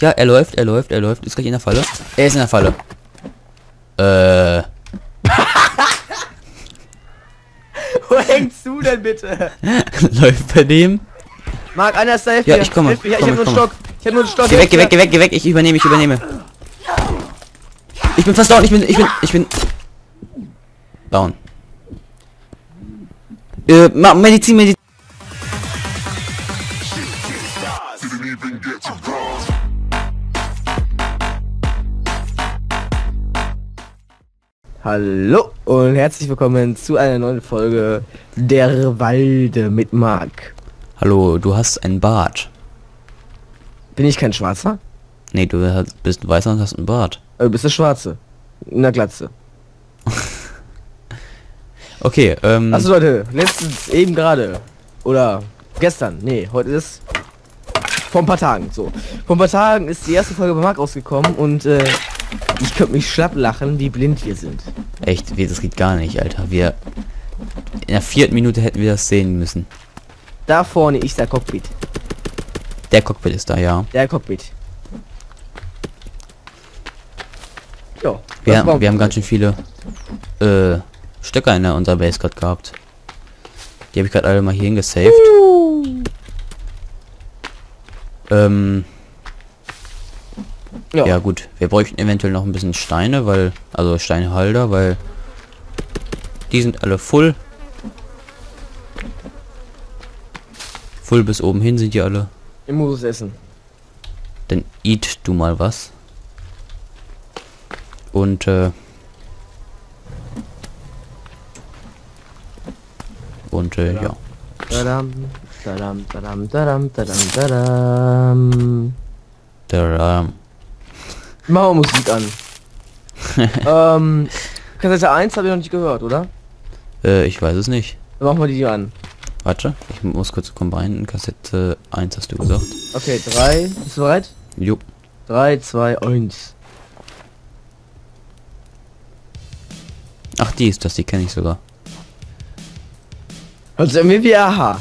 Ja, er läuft. Ist gleich in der Falle. Er ist in der Falle. Wo hängst du denn bitte? Läuft bei dem. Marc, einer ist da, hilf mir. Ja, ich komme. Ich hab nur einen Stock. Geh weg, geh weg. Ich übernehme. Ich bin fast down. Ich bin down. Medizin. Hallo und herzlich willkommen zu einer neuen Folge der Walde mit Marc. Hallo, du hast einen Bart. Bin ich kein Schwarzer? Nee, du bist Weißer und hast einen Bart. Du bist der Schwarze. In der Glatze. Okay, also Leute, letztens eben gerade. Oder gestern. Nee, heute ist... Vor ein paar Tagen, so. Vor ein paar Tagen ist die erste Folge bei Marc rausgekommen und ich könnte mich schlapp lachen, wie blind wir sind. Echt, das geht gar nicht, Alter. Wir... In der vierten Minute hätten wir das sehen müssen. Da vorne ist der Cockpit. Der Cockpit ist da, ja. Der Cockpit. Jo, wir haben ganz schön viele Stöcker in unserer Base gerade gehabt. Die habe ich gerade alle mal hier hingesaved. Ja gut, wir bräuchten eventuell noch ein bisschen Steine, weil... Also Steinhalter, weil... Die sind alle voll. Voll bis oben hin sind die alle. Ich muss es essen. Dann eat du mal was. Und ja. Machen wir Musik an. Kassette 1 habe ich noch nicht gehört, oder? Ich weiß es nicht. Dann machen wir die an. Warte, ich muss kurz combinen. Kassette 1 hast du gesagt. Okay, 3. Bist du bereit? Jo. 3, 2, 1. Ach, die ist das, die kenne ich sogar. Hört sich irgendwie wie Aha.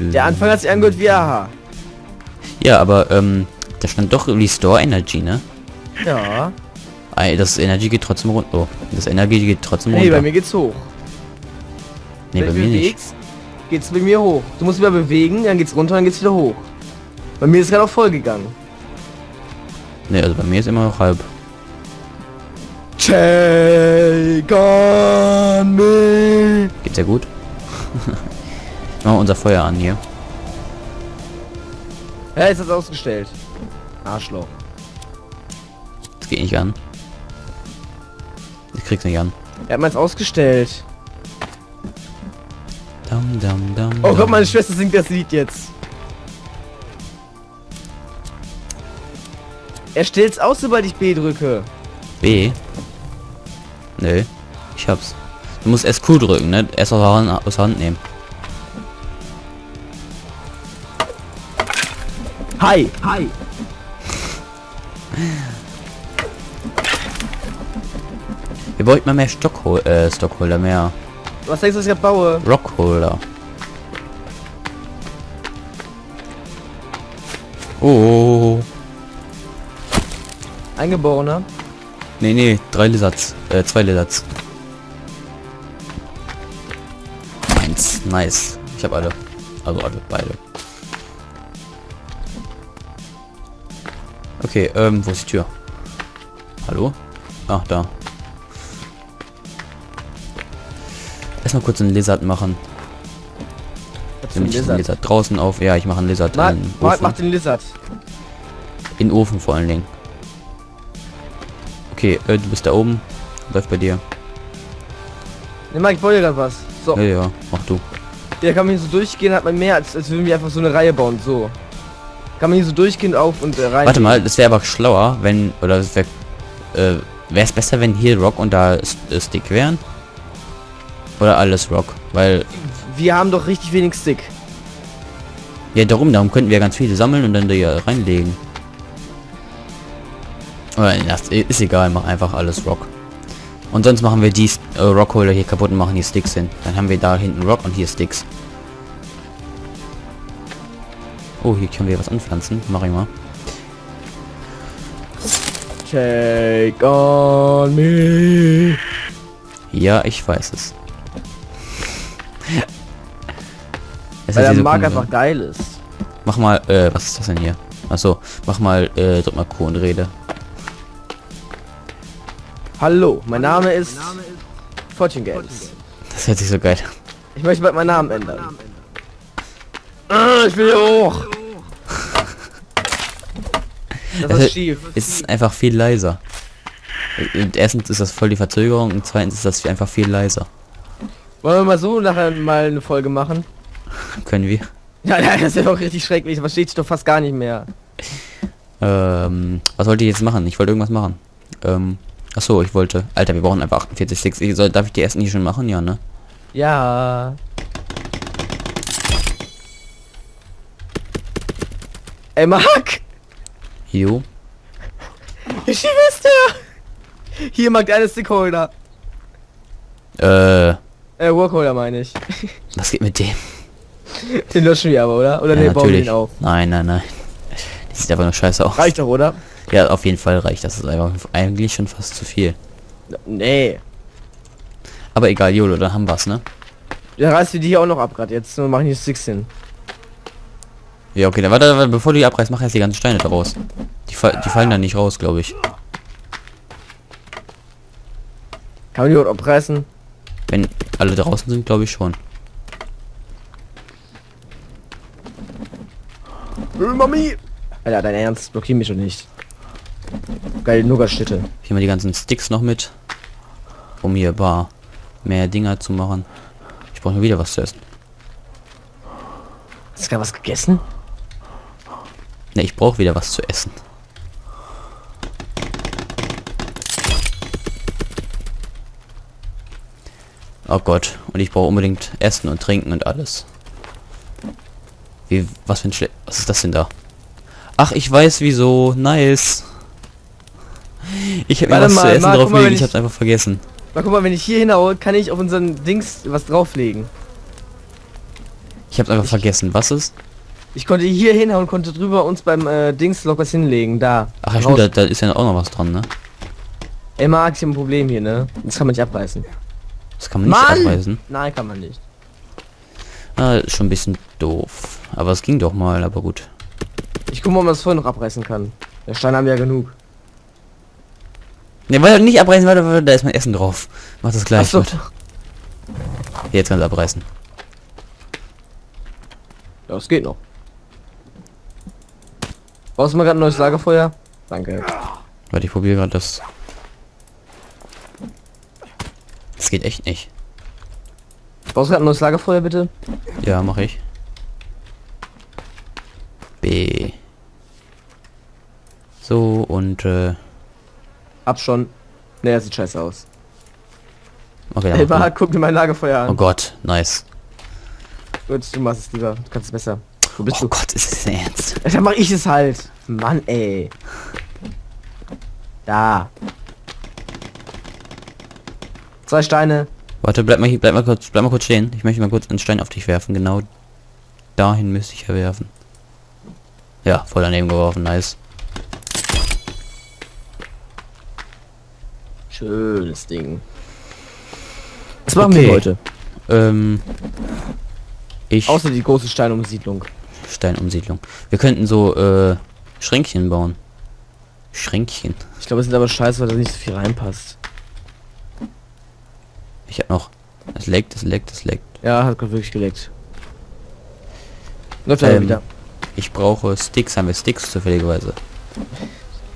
Der Anfang hat sich angehört wie Aha. Ja, aber da stand doch Restore Energy, ne? Ja. Das Energy geht trotzdem runter. Oh, das Energy geht trotzdem runter. Nee, bei mir geht's hoch. Nee, bei mir nicht. Geht's bei mir hoch. Du musst wieder bewegen, dann geht's runter, dann geht's wieder hoch. Bei mir ist gerade auch voll gegangen. Nee, also bei mir ist immer noch halb. Take on me. Geht's ja gut. Machen wir unser Feuer an hier. Ja, ist das ausgestellt. Arschloch. Das geht nicht an. Ich krieg's nicht an. Er hat meins ausgestellt. Dum, dum, dum, oh Gott, meine Schwester singt das Lied jetzt. Er stellt's aus, sobald ich B drücke. B? Nö, ich hab's. Du musst SQ drücken, ne? Erst aus der Hand nehmen. Hi! Hi! Wir bräuchten mal mehr Stockholder, mehr... Was denkst du, was ich gerade baue? Rockholder. Oh. Eingeborener? Nee, 3 Lizards. 2 Lizards. Eins. Nice. Ich habe alle. Also alle, beide. Okay, wo ist die Tür? Hallo? Ach, da. Erstmal kurz einen Lizard machen. Nämlich einen Lizard draußen auf. Ja, ich mache einen Lizard. Marc macht den Lizard. In den Ofen vor allen Dingen. Okay, du bist da oben. Läuft bei dir. Ne, Marc, ich wollte gerade was. So. Ja, mach du. Der kann man hier so durchgehen, hat man mehr, als würden wir einfach so eine Reihe bauen. So. Kann man hier so durchgehend auf und rein. Warte mal, das wäre aber schlauer, wenn... Oder das wäre... Wäre es besser, wenn hier Rock und da Stick wären? Oder alles Rock? Weil... Wir haben doch richtig wenig Stick. Ja, darum könnten wir ganz viele sammeln und dann da hier reinlegen. Oder das ist egal, mach einfach alles Rock. Und sonst machen wir die Rockholder hier kaputt und machen die Sticks hin. Dann haben wir da hinten Rock und hier Sticks. Oh, hier können wir was anpflanzen. Mach ich mal. Take on me. Ja, ich weiß es. Weil der Markt einfach geil ist. Mach mal, was ist das denn hier? Achso, mach mal, drück mal Q und rede. Hallo, mein Name ist Fortune Games. Das hört sich so geil an. Ich möchte bald meinen Namen ändern. Ich will hier hoch. Das ist schief. Es ist einfach viel leiser. Und erstens ist das voll die Verzögerung und zweitens ist das einfach viel leiser. Wollen wir mal so nachher mal eine Folge machen? Können wir? Ja, das ist ja auch richtig schrecklich. Was steht doch fast gar nicht mehr. Was wollte ich jetzt machen? Ich wollte irgendwas machen. Achso, ich wollte... Alter, wir brauchen einfach 48 Sticks. Darf ich die ersten hier schon machen? Ja, ne? Ja. Ey, Mark! Jo. Ich schieße! Hier mag eine Stickholder. Workholder meine ich. Was geht mit dem? Den löschen wir aber, oder? Oder ja, den bauen wir den auf? Nein, nein, nein. Das sieht aber nur scheiße aus. Reicht doch, oder? Ja, auf jeden Fall reicht. Das ist einfach eigentlich schon fast zu viel. Nee. Aber egal, Jolo, da haben wir's, ne? Ja, reißt wir die hier auch noch ab grad jetzt. Nur machen die Sticks hin. Ja, okay, dann warte, bevor du die abreißt, mach erst die ganzen Steine daraus. Die fallen dann nicht raus, glaube ich. Kann man die überhaupt abreißen? Wenn alle draußen sind, glaube ich schon. Mami! Alter, dein Ernst, blockier mich schon nicht. Geil, Nougat-Schnitte. Hier mal die ganzen Sticks noch mit. Um hier bar mehr Dinger zu machen. Ich brauche nur wieder was zu essen. Hast du gar was gegessen? Ne, ich brauche wieder was zu essen. Oh Gott, und ich brauche unbedingt Essen und Trinken und alles. Wie, was für ein was ist das denn da? Ach, ich weiß wieso. Nice. Ich habe mir was zu essen drauflegen, ich hab's einfach vergessen. Mal guck mal, wenn ich hier hinhaue, kann ich auf unseren Dings was drauflegen. Ich hab's einfach vergessen. Was ist? Ich konnte hier hinhauen, konnte drüber uns beim Dingslog was hinlegen, da. Ach ja, stimmt, da ist ja auch noch was dran, ne? Ey, Marc, ich hab ein Problem hier, ne? Das kann man nicht abreißen. Das kann man nicht abreißen? Nein, kann man nicht. Ah, ist schon ein bisschen doof. Aber es ging doch mal, aber gut. Ich guck mal, ob man das vorher noch abreißen kann. Der Stein haben wir ja genug. Ne, weil nicht abreißen, weil da ist mein Essen drauf. Mach das gleich. Achso. Jetzt kannst du abreißen. Das geht noch. Brauchst du mal gerade ein neues Lagerfeuer? Danke. Warte, ich probiere gerade das. Das geht echt nicht. Brauchst du gerade ein neues Lagerfeuer, bitte? Ja, mache ich. B. So, und ab schon. Naja, sieht scheiße aus. Okay, dann guck dir mein Lagerfeuer an. Oh Gott, nice. Gut, du machst es lieber. Du kannst es besser. Wo bist du? Oh Gott, ist es ernst? Dann mache ich es halt. Mann, ey. Da. 2 Steine. Warte, bleib mal kurz stehen. Ich möchte mal kurz einen Stein auf dich werfen. Genau dahin müsste ich ja werfen. Ja, voll daneben geworfen. Nice. Schönes Ding. Was machen wir heute? Außer die große Steinumsiedlung. Steinumsiedlung. Wir könnten so Schränkchen bauen. Schränkchen. Ich glaube, es sind aber scheiße, weil da nicht so viel reinpasst. Ich hab noch. Es leckt. Ja, hat gerade wirklich geleckt. Läuft leider wieder. Ich brauche Sticks. Haben wir Sticks zufälligerweise?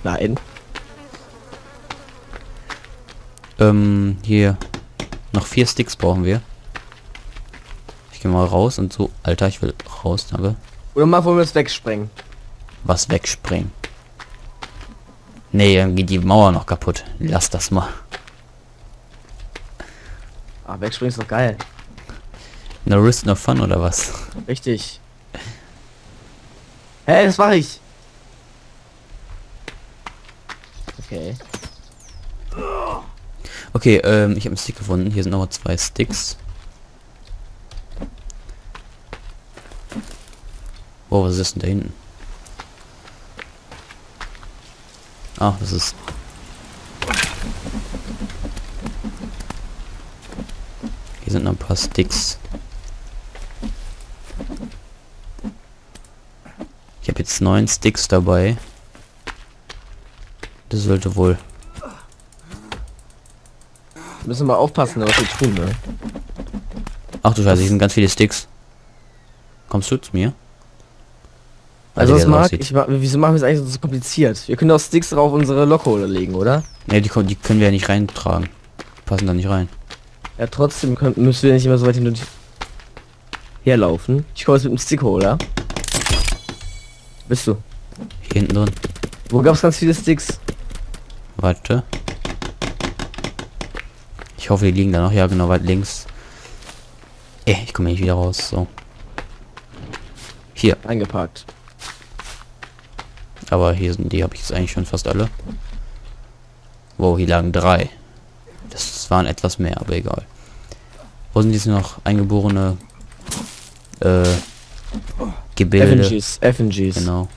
Nein. Hier. Noch 4 Sticks brauchen wir. Ich gehe mal raus und so. Alter, ich will raus, danke. Oder mal wollen wir es wegsprengen. Was wegsprengen? Nee, dann geht die Mauer noch kaputt. Lass das mal. Ah, wegspringen ist doch geil. No risk, no fun, oder was? Richtig. Hey, das mache ich. Okay. Okay, ich habe einen Stick gefunden. Hier sind nochmal 2 Sticks. Boah, was ist denn da hinten? Ach, das ist... Hier sind noch ein paar Sticks. Ich habe jetzt 9 Sticks dabei. Das sollte wohl... Müssen wir aufpassen, was wir tun, ne? Ach du Scheiße, hier sind ganz viele Sticks. Kommst du zu mir? Also was mag ich, wieso machen wir es eigentlich so kompliziert? Wir können auch Sticks drauf unsere Lok legen, oder? Ne, die können wir ja nicht reintragen. Die passen da nicht rein. Ja, trotzdem müssen wir nicht immer so weit herlaufen. Ich komme jetzt mit dem Stick hoch, oder? Bist du? Hier hinten drin. Wo gab's ganz viele Sticks? Warte. Ich hoffe, die liegen da noch. Ja, genau, weit links. Ey, ich komme nicht wieder raus, so. Hier. Eingeparkt. Aber hier sind die, habe ich jetzt eigentlich schon fast alle. Wow, hier lagen 3. Das waren etwas mehr, aber egal. Wo sind jetzt noch eingeborene Gebilde? FNGs. Genau.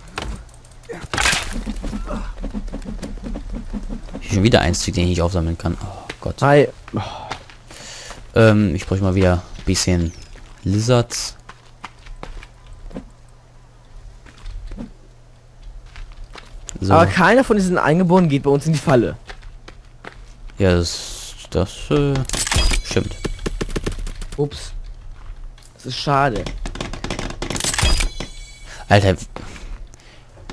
Hier schon wieder ein Stick, den ich nicht aufsammeln kann. Oh Gott. Hi. Oh. Ich brauche mal wieder ein bisschen Lizards. So. Aber keiner von diesen Eingeborenen geht bei uns in die Falle. Ja, das stimmt. Ups. Das ist schade. Alter,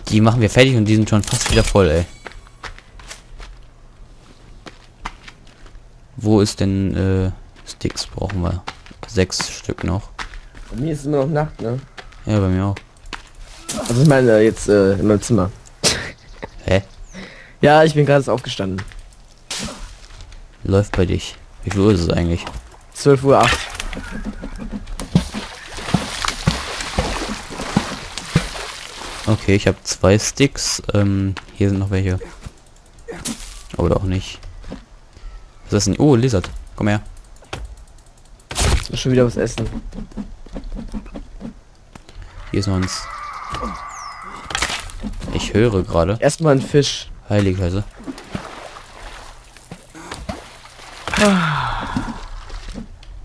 die machen wir fertig und die sind schon fast wieder voll, ey. Wo ist denn Sticks brauchen wir? 6 Stück noch. Bei mir ist es immer noch Nacht, ne? Ja, bei mir auch. Also ich meine jetzt in meinem Zimmer. Hä? Ja, ich bin gerade aufgestanden. Läuft bei dich. Wie viel Uhr ist es eigentlich? 12:08 Uhr. Okay, ich habe 2 Sticks. Hier sind noch welche. Oder auch nicht. Was ist das denn? Oh, Lizard. Komm her. Jetzt muss schon wieder was essen. Hier ist noch eins. Ich höre gerade. Erstmal ein Fisch. Heilige Scheiße.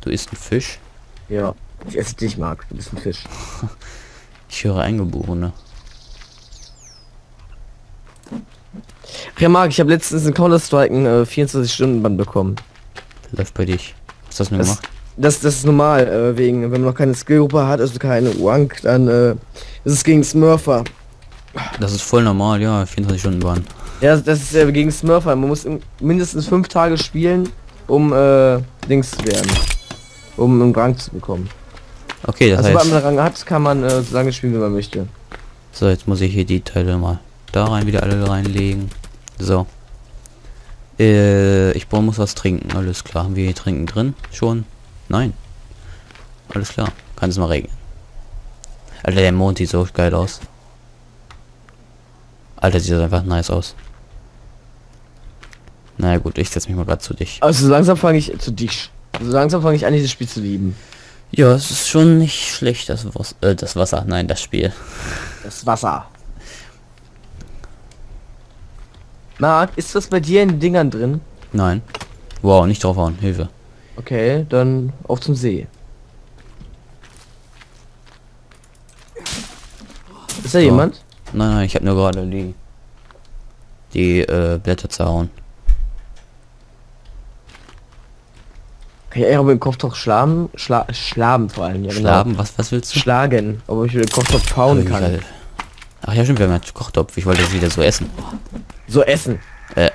Du isst ein Fisch? Ja. Ich esse dich, Marc. Du bist ein Fisch. Ich höre Eingeborene. Ach ja, Marc, ich habe letztens in Counter-Strike 24-Stunden-Bann bekommen. Läuft bei dich. Was hast du denn gemacht? Das ist normal. Wegen, wenn man noch keine Skillgruppe hat, also keine Rank, dann ist es gegen Smurfer. Das ist voll normal, ja, 24 Stunden Bann. Ja, das ist gegen Smurfer. Man muss mindestens 5 Tage spielen, um Dings zu werden. Um einen Rang zu bekommen. Okay, das heißt... Also wenn man einen Rang hat, kann man so lange spielen, wie man möchte. So, jetzt muss ich hier die Teile mal da rein, wieder alle reinlegen. So. Ich muss was trinken, alles klar. Haben wir hier Trinken drin? Schon? Nein. Alles klar. Kann es mal regnen. Alter, der Mond sieht so geil aus. Alter, sieht das einfach nice aus. Na gut, ich setze mich mal gerade zu dich. Also langsam fange ich zu dich. Also langsam fange ich an, dieses Spiel zu lieben. Ja, es ist schon nicht schlecht, das Wasser. Nein, das Spiel. Das Wasser. Marc, ist das bei dir in den Dingern drin? Nein. Wow, nicht draufhauen, Hilfe. Okay, dann auf zum See. Ist da jemand? Nein, ich habe nur gerade die Blätter zerhauen. Kann ich eher mit dem Kopftopf schlagen vor allem. Ja, schlagen? Genau. Was willst du? Schlagen, ob ich mit dem Kopftopf hauen kann. Halt. Ach ja, stimmt, wir haben einen Kochtopf. Ich wollte das wieder so essen. So essen?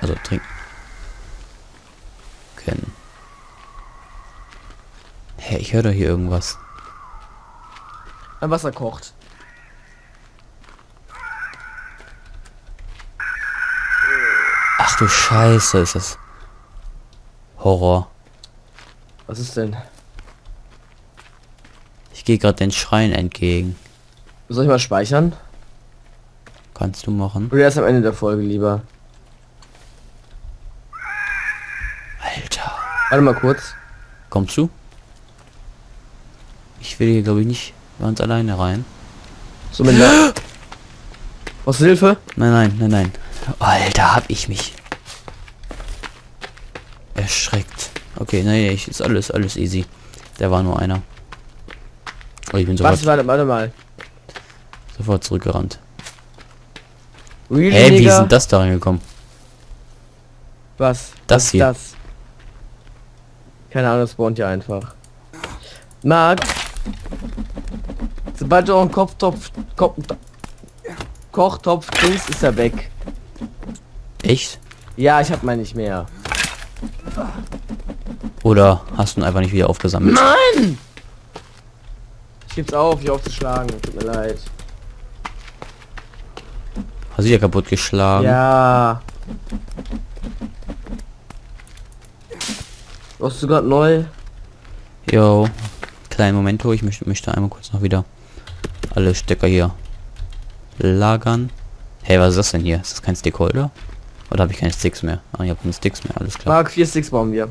Also trinken. Können. Hä, ich höre doch hier irgendwas. Ein Wasser kocht. Ach du Scheiße, ist das Horror. Was ist denn? Ich gehe gerade den Schrein entgegen. Soll ich mal speichern? Kannst du machen. Oder erst am Ende der Folge lieber. Alter. Warte mal kurz. Kommst du? Ich will hier glaube ich nicht ganz alleine rein. So mit einer... Brauchst du Hilfe? Nein, nein, nein, nein. Alter, hab ich mich erschreckt. Okay, nee, ist alles easy. Der war nur einer. Oh, ich bin sofort... Warte mal. Sofort zurückgerannt. Really, hey, wie ist denn das da reingekommen? Was? Das hier. Das. Keine Ahnung, das spawnt ja einfach. Marc, sobald du auch einen Kochtopf trinkst, ist er weg. Echt? Ja, ich hab meinen nicht mehr. Oder hast du ihn einfach nicht wieder aufgesammelt? Nein! Ich geb's auf, hier aufzuschlagen. Tut mir leid. Hast du ja kaputt geschlagen? Ja. Warst du gerade neu? Jo. Kleinen Moment, ich möchte einmal kurz noch wieder alle Stecker hier lagern. Hey, was ist das denn hier? Ist das kein Stickholder? Oder habe ich keine Sticks mehr? Ah, ich habe keine Sticks mehr, alles klar. Marc, 4 Sticks brauchen wir.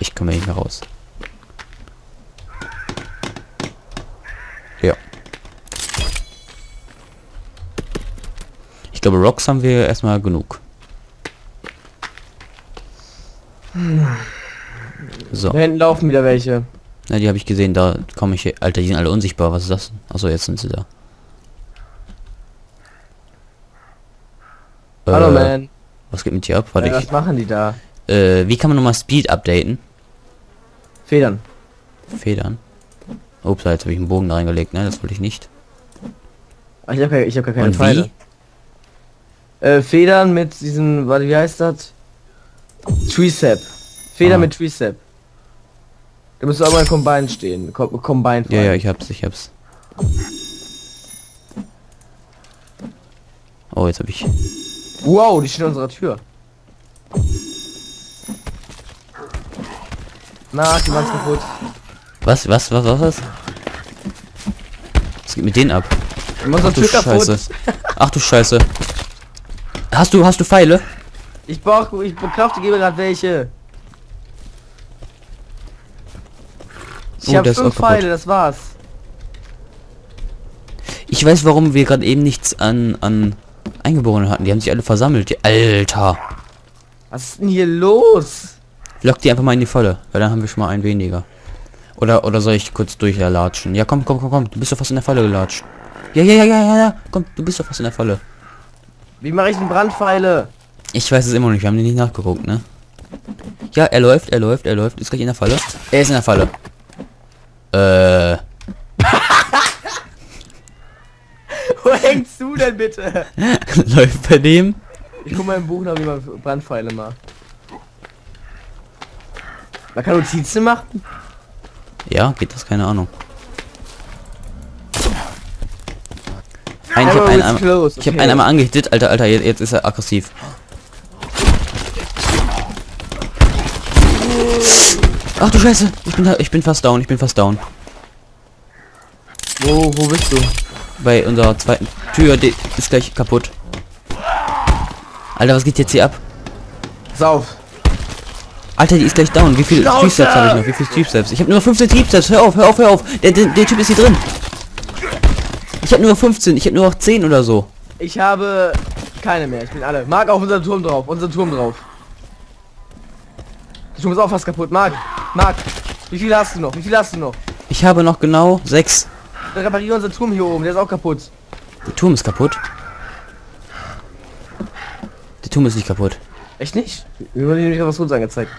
Ich komme nicht mehr raus. Ja. Ich glaube, Rocks haben wir erstmal genug. So. Da hinten laufen wieder welche. Na, die habe ich gesehen, da komme ich hier. Alter, die sind alle unsichtbar, was ist das? Achso, jetzt sind sie da. Hallo, man. Was geht mit dir ab? Warte, ja, was machen die da? Wie kann man nochmal Speed updaten? Federn. Federn? Ups, jetzt habe ich einen Bogen da reingelegt, ne? Das wollte ich nicht. Ich habe gar keine Pfeile. Federn mit diesen... Warte, wie heißt das? Tricep. Federn mit Tricep. Da müsste aber ein Combine stehen. Combine. Ja, ich hab's. Oh, jetzt habe ich... Wow, die stehen an unserer Tür. Na, die waren kaputt. Was? Was geht mit denen ab? Ach du Scheiße. Ach du Scheiße. Hast du Pfeile? Ich bekräftige gerade welche. Ich habe 5 Pfeile, das war's. Ich weiß, warum wir gerade eben nichts an Eingeborenen hatten. Die haben sich alle versammelt. Alter. Was ist denn hier los? Lock die einfach mal in die Falle, weil dann haben wir schon mal einen weniger. Oder soll ich kurz durchlatschen? Ja, komm. Du bist doch fast in der Falle gelatscht. Ja. Komm, du bist doch fast in der Falle. Wie mache ich denn Brandpfeile? Ich weiß es immer noch nicht. Wir haben den nicht nachgeguckt, ne? Ja, er läuft. Ist gleich in der Falle. Er ist in der Falle. Wo hängst du denn bitte? Läuft bei dem? Ich guck mal im Buch nach, wie man Brandpfeile macht. Man kann Notizen machen? Ja, geht das? Keine Ahnung. Ich hab einen einmal angehittet. Alter, jetzt ist er aggressiv. Ach du Scheiße, ich bin fast down, Wo bist du? Bei unserer zweiten Tür, die ist gleich kaputt. Alter, was geht jetzt hier ab? Sauf. Alter, die ist gleich down. Wie viele Triebsteps habe ich noch? Ich habe nur 15 Triebsteps. Hör auf. Der Typ ist hier drin. Ich habe nur noch 15. Ich habe nur noch 10 oder so. Ich habe keine mehr. Ich bin alle. Marc, auf unseren Turm drauf. Der Turm ist auch fast kaputt. Marc. Wie viel hast du noch? Ich habe noch genau 6. Dann repariere unseren Turm hier oben. Der ist auch kaputt. Der Turm ist kaputt? Der Turm ist nicht kaputt. Echt nicht? Mir wird was Gutes angezeigt.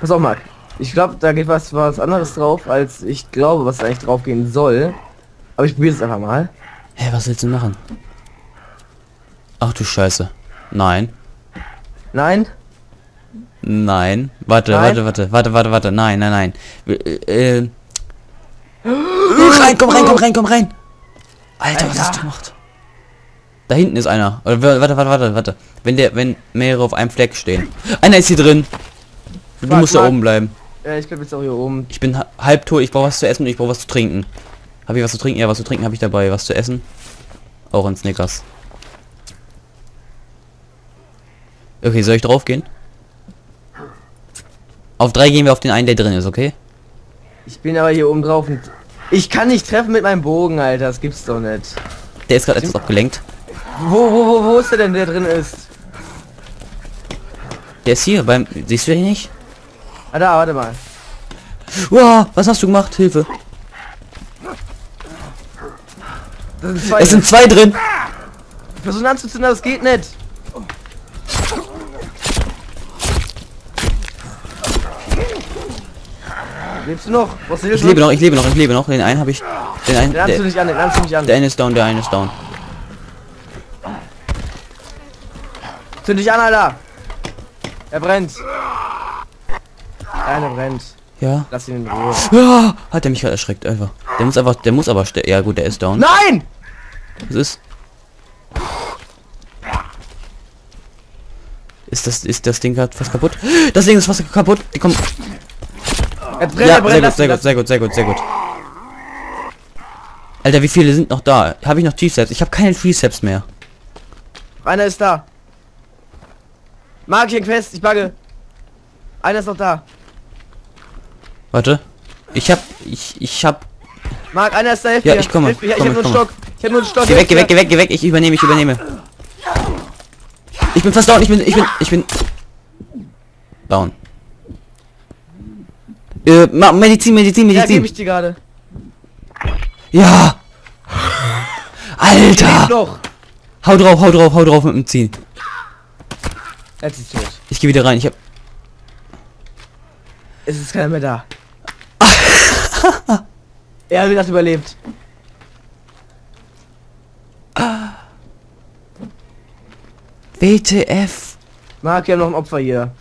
Pass auf, Marc. Ich glaube, da geht was anderes drauf, als ich glaube, was da eigentlich drauf gehen soll. Aber ich probiere es einfach mal. Hä, was willst du machen? Ach du Scheiße. Nein. Warte. Nein. Komm rein. Alter, was hast du gemacht? Da hinten ist einer. Warte. Wenn mehrere auf einem Fleck stehen. Einer ist hier drin. Du musst da oben bleiben. Ja, ich bleib jetzt auch hier oben. Ich bin halb tot. Ich brauche was zu essen und ich brauche was zu trinken. Habe ich was zu trinken? Ja, was zu trinken habe ich dabei. Was zu essen? Auch ein Snickers. Okay, soll ich drauf gehen? Auf 3 gehen wir auf den einen, der drin ist, okay? Ich bin aber hier oben drauf und Ich kann nicht treffen mit meinem Bogen, Alter. Das gibt's doch nicht. Der ist gerade etwas abgelenkt. Wo ist der denn, der drin ist? Der ist hier beim... Siehst du ihn nicht? Ah, da, warte mal. Wow, was hast du gemacht? Hilfe. Es sind zwei drin. Ich versuche anzuzünden, das geht nicht. Lebst du noch? Ich lebe noch. Den einen habe ich. Den einen, den nimmst du nicht an. Der eine ist down, Zünd dich an, Alter. Er brennt. Einer brennt. Ja. Lass ihn in Ruhe. Ja, hat er mich gerade erschreckt, einfach. Der muss aber sterben. Ja gut, der ist down. Nein! Was ist? Ist das Ding gerade fast kaputt? Das Ding ist fast kaputt. Die kommen. Ja, sehr gut. Alter, wie viele sind noch da? Habe ich noch Triceps? Ich habe keine Triceps mehr. Einer ist da. Mark ihn fest, ich bagge. Einer ist noch da. Warte. Ich hab... Mark, einer ist da, hilf mir. Ja, ich komme. Ich hab nur einen Stock. Geh weg. Ich übernehme. Ich bin fast down, ich bin... Down. Medizin. Ja, geb ich die gerade. Ja. Alter. Doch. Hau drauf mit dem Ziehen. Jetzt ist tot. Ich gehe wieder rein, Es ist keiner mehr da. Er hat das überlebt. WTF. Mark, ja noch ein Opfer hier.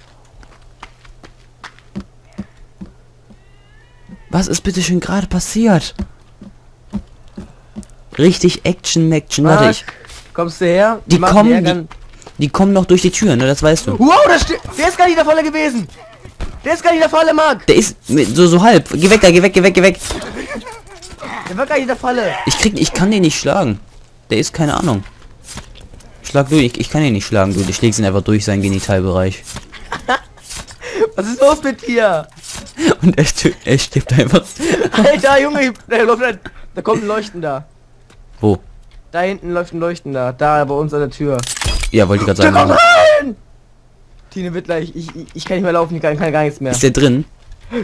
Was ist bitte schon gerade passiert? Richtig Action, warte ich. Kommst du her? Die kommen noch durch die Tür, ne? Das weißt du. Wow, der ist gar nicht der Falle gewesen. Mark. Der ist so halb. Geh weg. Der war gar nicht der Falle. Ich kann den nicht schlagen. Der ist keine Ahnung. Schlag durch, ich kann den nicht schlagen, du. Ich schlägst ihn einfach durch seinen Genitalbereich. Was ist los mit dir? Und er stirbt einfach. Alter, Junge, da kommt ein Leuchten da. Wo? Da hinten läuft ein Leuchten da. Da bei uns an der Tür. Ja, wollte ich gerade sagen. Komm rein! Tine wird gleich. Ich kann nicht mehr laufen, ich kann gar nichts mehr. Ist der drin?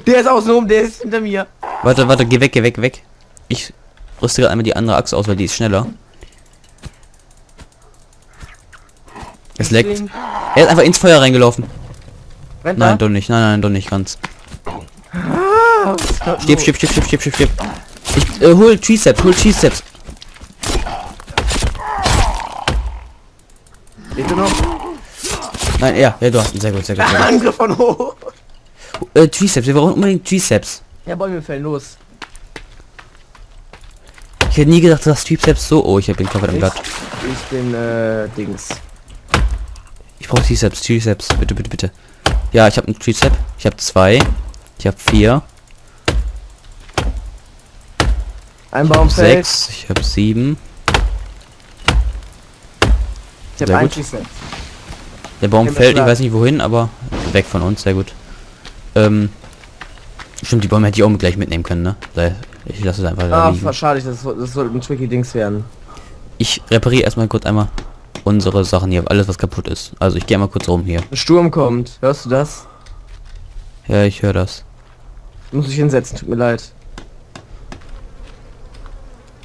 Der ist außen rum, der ist hinter mir. Warte, geh weg. Ich rüste gerade einmal die andere Axt aus, weil die ist schneller. Es leckt. Er ist einfach ins Feuer reingelaufen. Rennt nein, doch nicht ganz. Stirb. Ich hol Triceps. Geht du noch? Nein, ja, du hast ihn. Sehr gut. Angriff von hoch. Triceps, wir brauchen unbedingt Triceps. Ja, Bäume fällen, los. Ich hätte nie gedacht, dass Triceps so... Oh, ich hab den Kopf am Blatt. Ich bin, Dings. Ich brauche Triceps. Bitte. Ja, ich habe einen Tricep. Ich habe 2. Ich habe 4. Ein Baumfeld. 6. Ich habe 7. Ich habe einen Tricep. Der Baum fällt, ich weiß nicht wohin, aber weg von uns, sehr gut. Stimmt, die Bäume hätte ich auch gleich mitnehmen können, ne? Ich lasse es einfach da liegen. Schade, das soll ein tricky Dings werden. Ich repariere erstmal kurz einmal unsere Sachen hier, alles was kaputt ist. Also ich gehe mal kurz rum hier. Ein Sturm kommt, hörst du das? Ja, ich höre das. Muss ich hinsetzen, tut mir leid.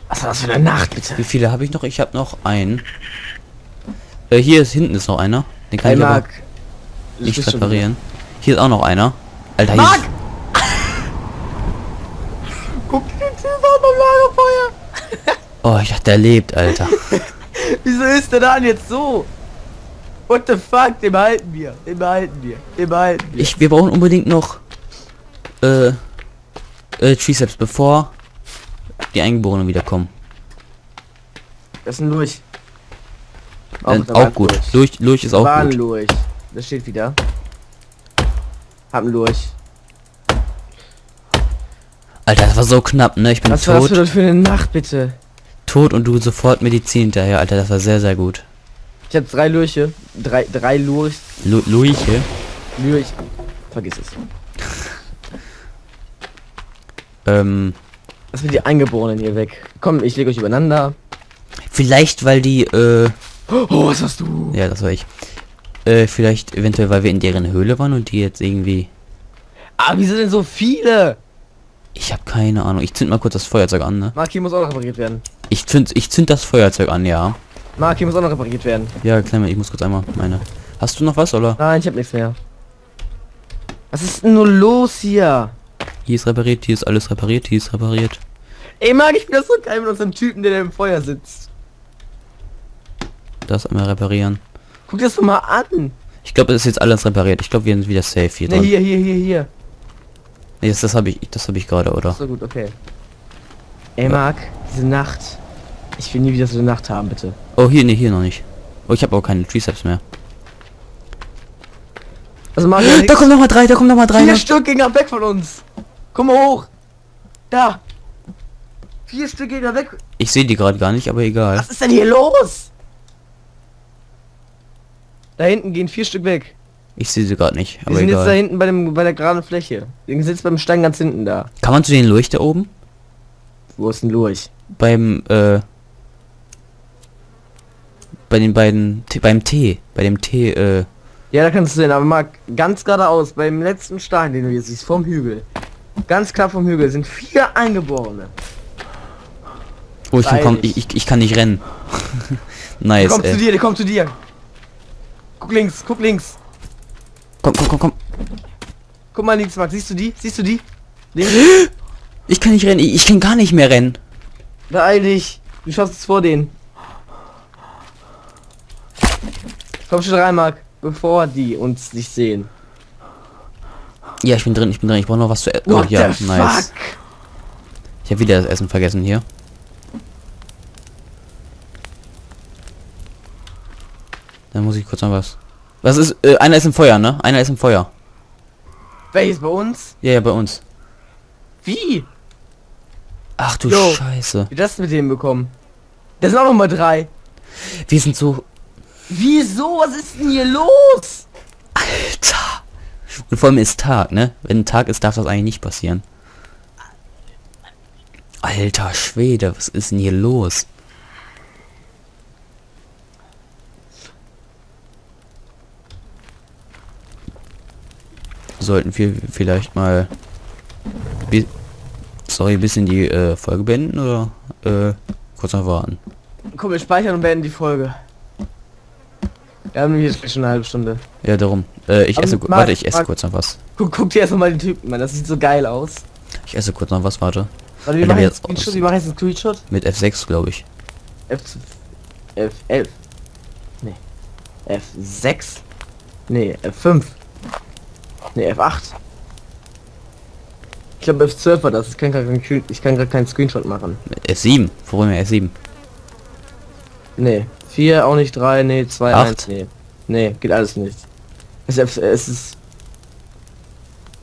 Was war das für eine Nacht, bitte? Wie viele habe ich noch? Ich habe noch einen. Hier ist hinten ist noch einer. Den kann ich nicht reparieren. Hier ist auch noch einer. Alter, Mark! Guck dir das an, beim Lagerfeuer! Oh, ich dachte, der lebt, Alter. Wieso ist der dann jetzt so? What the fuck? Den behalten wir. Wir brauchen unbedingt noch Triceps, bevor die Eingeborenen wiederkommen. Das sind Lurch. Auch gut. Lurch ist auch gut. Lurch. Das steht wieder. Haben Lurch. Alter, das war so knapp, ne? Ich bin tot. Was war das für eine Nacht, bitte? Tot und du sofort Medizin hinterher, Alter, das war sehr gut. Ich habe 3 Lurche. Drei Lurche. Lurche. Vergiss es. Was sind die Eingeborenen hier weg? Komm, ich lege euch übereinander. Vielleicht, weil die, oh, was hast du? Ja, das war ich. Vielleicht eventuell, weil wir in deren Höhle waren und die jetzt irgendwie... Ah, wieso denn so viele? Ich habe keine Ahnung. Ich zünd mal kurz das Feuerzeug an, ne? Marki muss auch noch repariert werden. Ich zünd das Feuerzeug an, ja. Marki muss auch noch repariert werden. Ja, Klemme, ich muss kurz einmal meine... Hast du noch was, oder? Nein, ich habe nichts mehr. Was ist denn nur los hier? Hier ist repariert, hier ist alles repariert, hier ist repariert. Ey, Mark, ich bin das so geil mit unserem Typen, der im Feuer sitzt. Das einmal reparieren. Guck das doch mal an. Ich glaube, es ist jetzt alles repariert. Ich glaube, wir sind wieder safe hier dran. Hier. Nee, das habe ich gerade, oder? So gut, okay. Ey, Mark, diese Nacht. Ich will nie wieder so eine Nacht haben, bitte. Oh, hier, nee, hier noch nicht. Oh, ich habe auch keine Triceps mehr. Also, Mark, da kommen nochmal drei, 4 Stück gehen ab weg von uns. Komm mal hoch. Da. 4 Stück gehen da weg. Ich sehe die gerade gar nicht, aber egal. Was ist denn hier los? Da hinten gehen 4 Stück weg. Ich sehe sie gerade nicht, aber wir sind egal. Jetzt da hinten bei der geraden Fläche. Wir sind jetzt beim Stein ganz hinten da. Kann man zu den Lurch da oben? Wo ist denn Lurch? Bei dem T. Ja, da kannst du den, aber mal ganz geradeaus, beim letzten Stein, den du hier siehst, vom Hügel. Ganz knapp vom Hügel sind 4 Eingeborene. Oh, ich kann nicht rennen. Nice, der kommt zu dir. Guck links. Komm. Guck mal links, Max. Siehst du die? Links. Ich kann nicht rennen. Ich kann gar nicht mehr rennen. Beeil dich. Du schaffst es vor denen. Komm schon rein, Mark. Bevor die uns nicht sehen. Ja, ich bin drin. Ich brauche noch was zu essen. Oh ja, nice. Fuck? Ich habe wieder das Essen vergessen hier. Dann muss ich kurz noch was. Was ist? Einer ist im Feuer, ne? Einer ist im Feuer. Welches? Bei uns? Ja, bei uns. Wie? Ach du Yo, Scheiße. Wie das mit denen bekommen? Da sind auch noch mal 3. Wir sind so... Wieso? Was ist denn hier los? Alter. Und vor allem ist Tag, ne? Wenn Tag ist, darf das eigentlich nicht passieren. Alter Schwede, was ist denn hier los? Sollten wir vielleicht mal ein bisschen die Folge beenden oder kurz noch warten? Komm, wir speichern und beenden die Folge. Wir haben nämlich jetzt schon eine halbe Stunde. Ja, darum. Ich esse kurz noch was. Guck dir erst mal den Typen, Mann, das sieht so geil aus. Ich esse kurz noch was, warte. Warte, wir machen jetzt einen Screenshot, Mit F6, glaube ich. F11. Nee. F6? Nee, F5. Ne, F8. Ich glaube F12 war das. Ich kann gerade keinen Screenshot machen. F7. Warum ja F7? Ne, 4 auch nicht, 3, ne, 2, 1, ne. Ne, geht alles nicht. Es ist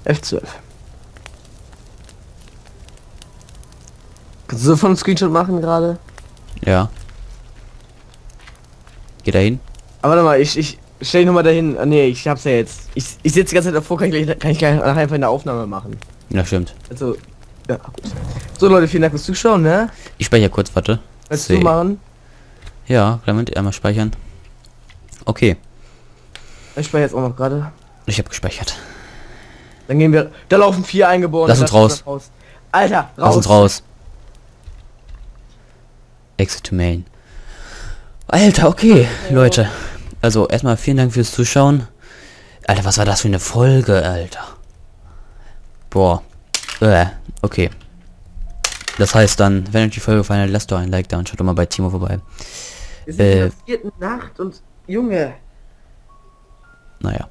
F12. Kannst du so von Screenshot machen gerade? Ja. Geh dahin. Aber warte mal, ich stell dich nochmal dahin. Nee, ich hab's ja jetzt. Ich sitze die ganze Zeit davor, kann ich gleich einfach eine Aufnahme machen. Ja, stimmt. Also, ja, gut. So Leute, vielen Dank fürs Zuschauen, ne? Ich speichere kurz, warte. Willst du machen? Ja, damit einmal speichern. Okay. Ich speichere jetzt auch noch gerade. Ich habe gespeichert. Dann gehen wir... Da laufen 4 Eingeborene. Lass uns raus. Alter, raus. Lass uns raus. Exit to Main. Alter, okay, ja, Leute. Also erstmal vielen Dank fürs Zuschauen. Alter, was war das für eine Folge, Alter? Boah. Okay. Das heißt dann, wenn euch die Folge gefallen hat, lasst doch ein Like da und schaut doch mal bei Tiemo vorbei. Es ist in der 4. Nacht und Junge. Naja.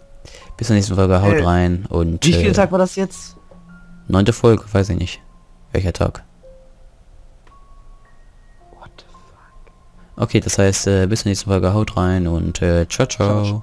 Bis zur nächsten Folge, haut rein und... Wie viel Tag war das jetzt? 9. Folge, weiß ich nicht. Welcher Tag? Okay, das heißt, bis zur nächsten Folge, haut rein und ciao, ciao.